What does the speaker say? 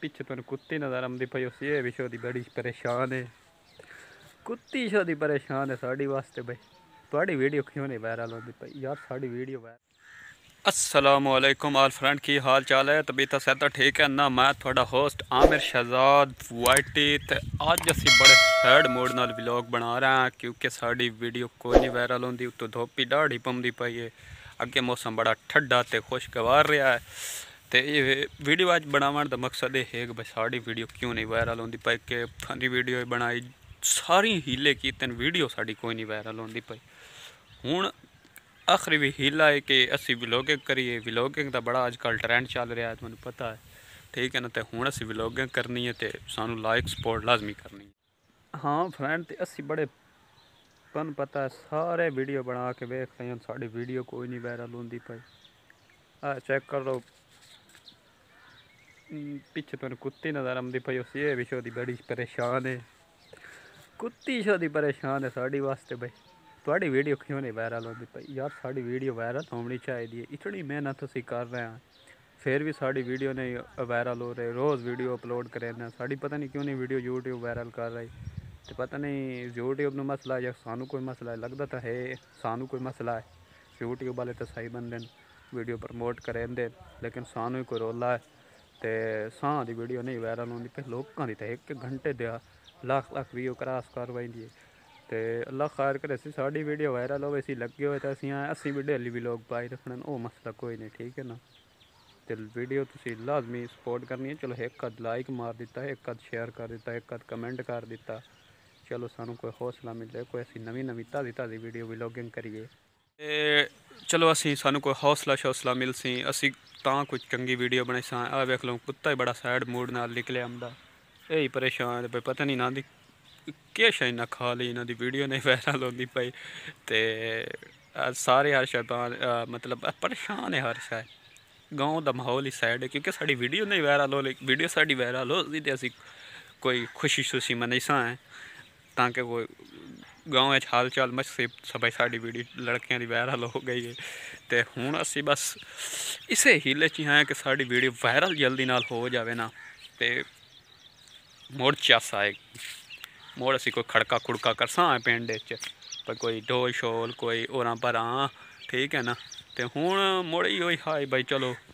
पीछे तुम कुत्ती नजर आती पी। उस ये भी छोदी बड़ी परेशान है, कुत्ती छोदी परेशान है साड़ी वास्ते। भाई थोड़ी वीडियो क्यों नहीं वायरल होती भाई यार, साड़ी वीडियो वायरल। अस्सलामुअलैकुम आल फ्रेंड, की हाल चाल है? तबीयत सेहत ठीक है ना? मैं थोड़ा होस्ट आमिर शहजाद वाइटी। तो अज असी बड़े सैड मूड नाल व्लॉग बना रहे हैं क्योंकि साड़ी वीडियो कोई नहीं वायरल होती। उत्तों धुप ही डाढ़ी पौंदी पई है, अगे मौसम बड़ा ठंडा तो खुशगवार रहा है। तो ये वीडियो अच बनावन का मकसद यह है कि भाई साड़ी वीडियो क्यों नहीं वायरल होती पाई। कि फनी वीडियो बनाई, सारी हीले कीते, वीडियो साड़ी कोई नहीं वायरल होती पाई। हुण आखिरी भी हीला है कि असी व्लॉगिंग करिए। व्लॉगिंग का बड़ा अजकल ट्रेंड चल रहा है, तुहानूं पता है, ठीक है ना। तो हुण असी व्लॉगिंग करनी है तो सानू लाइक सपोर्ट लाजमी करनी है। हाँ फ्रेंड, तो असी बड़े तुहानूं पता है सारे वीडियो बना के वेख रहे हैं, साड़ी वीडियो कोई नहीं वायरल होती पाई। आ चेक कर लो, पीछे तुम कुत्ती नजर आती पी। उस ये भी छोदी बड़ी परेशान है, कुत्ती छोदी परेशान है साड़ी वास्ते। भाई थोड़ी वीडियो क्यों नहीं वायरल होती पई यार, साड़ी वीडियो वायरल होनी चाहिए। इतनी मेहनत असी कर रहे हैं फिर भी साड़ी वीडियो नहीं वायरल हो रही। रोज़ वीडियो अपलोड करें, साड़ी पता नहीं क्यों नहीं वीडियो यूट्यूब वायरल कर रही। तो पता नहीं यूट्यूब में मसला है या सानू कोई मसला है, लगता तो है सानू कोई मसला है। यूट्यूब वाले तो सही बंदे वीडियो प्रमोट करें, लेकिन सानू ही कोई रोला है। तो सां की वीडियो नहीं वायरल होती पे लोगों की। तो एक घंटे दया लाख लाख व्यू क्रॉस करवाई है। तो अल्लाह खैर करे, असी साड़ी वीडियो वायरल हो लगे हो तो असी भी डेली व्लॉग पाई रखना, वो मसला कोई नहीं, ठीक है ना। तो वीडियो तुम लाजमी सपोर्ट करनी है। चलो एक अद लाइक मार दिता, एक अद शेयर कर दिता, एक अद कमेंट कर दिता, चलो सानू कोई हौसला मिले, कोई असी नवी नवी ताज़ी ताज़ी वीडियो व्लॉगिंग करिए। चलो असी सानू कोई हौसला शौसला मिल सी, असी तां कुछ चंगी वीडियो बनाई सां। आ वेख लो, कुत्ता ही बड़ा सैड मूड नाल निकलिया आंदा, यही परेशान भाई। पता नहीं ना दी के शायद ना खा ली, इन्हां दी वीडियो नहीं वायरल होंदी पई। ते सारे हर शैतान मतलब परेशान है हर शायद। गाँव का माहौल ही सैड है क्योंकि साड़ी वीडियो नहीं वायरल हो रही। वीडियो साड़ी वायरल हो सी ते असी कोई खुशी शुशी मनाई सां, ताकि कोई गाँव हाल चाल मस्ती सभी साड़ी वीडियो लड़कियां की वायरल हो गई है। तो हुण असी बस इसे हीले च हैं कि साड़ी वीडियो वायरल जल्दी नाल हो जाए ना, तो मोड़ चस आए, मोड़ असी कोई खड़का खुड़का करसा पिंड पर, कोई ढोल शोल, कोई ओर भर, ठीक है ना। तो हुण मोड़ ही हाई भाई, चलो